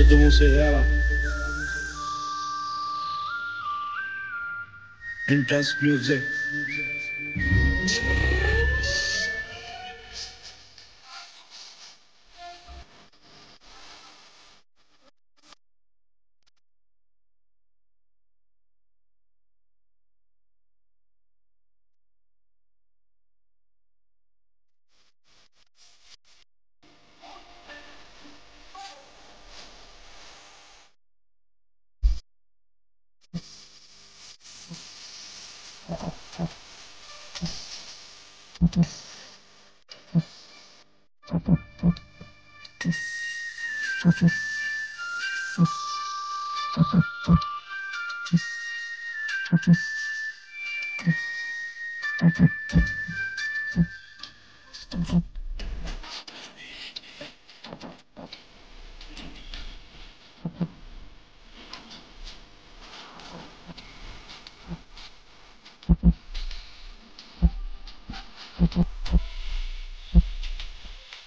Todo mundo se rela. Intense music.